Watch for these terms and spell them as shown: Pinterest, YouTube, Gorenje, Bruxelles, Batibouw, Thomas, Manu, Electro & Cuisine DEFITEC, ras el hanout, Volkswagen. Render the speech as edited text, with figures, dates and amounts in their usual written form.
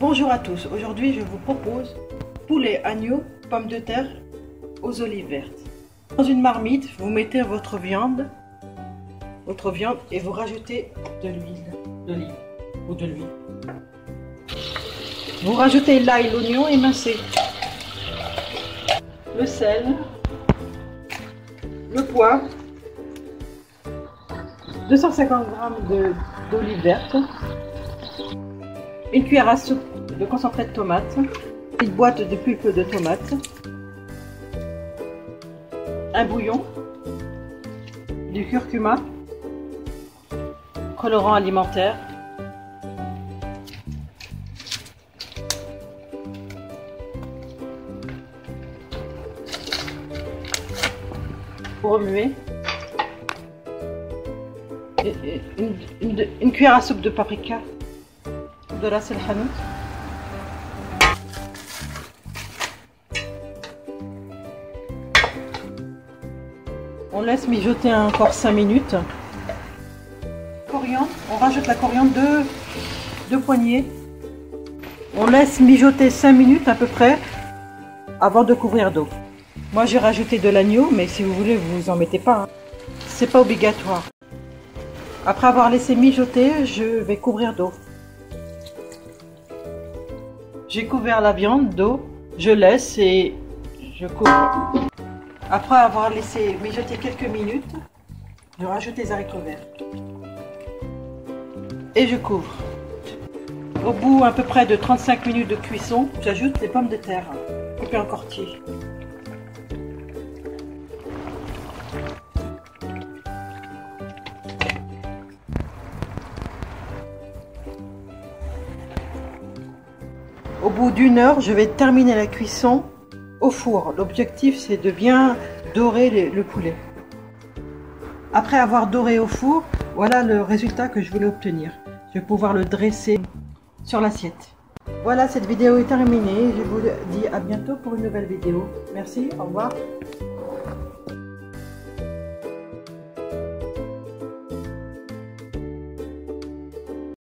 Bonjour à tous, aujourd'hui je vous propose poulet, agneau, pommes de terre aux olives vertes. Dans une marmite, vous mettez votre viande et vous rajoutez de l'huile d'olive ou de l'huile. Vous rajoutez l'ail, l'oignon émincé, le sel, le poivre, 250 g d'olives vertes, une cuillère à soupe de concentré de tomate, une petite boîte de pulpe de tomate, un bouillon, du curcuma, colorant alimentaire, pour remuer, une cuillère à soupe de paprika, de ras el hanout, on laisse mijoter encore 5 minutes. Coriandre, on rajoute la coriandre deux poignées, on laisse mijoter 5 minutes à peu près avant de couvrir d'eau. Moi j'ai rajouté de l'agneau, mais si vous voulez vous en mettez pas, hein. C'est pas obligatoire. Après avoir laissé mijoter, je vais couvrir d'eau. J'ai couvert la viande d'eau, je laisse et je couvre. Après avoir laissé mijoter quelques minutes, je rajoute les haricots verts. Et je couvre. Au bout à peu près de 35 minutes de cuisson, j'ajoute les pommes de terre coupées en quartiers. Au bout d'une heure, je vais terminer la cuisson au four. L'objectif, c'est de bien dorer le poulet. Après avoir doré au four, voilà le résultat que je voulais obtenir. Je vais pouvoir le dresser sur l'assiette. Voilà, cette vidéo est terminée. Je vous dis à bientôt pour une nouvelle vidéo. Merci, au revoir.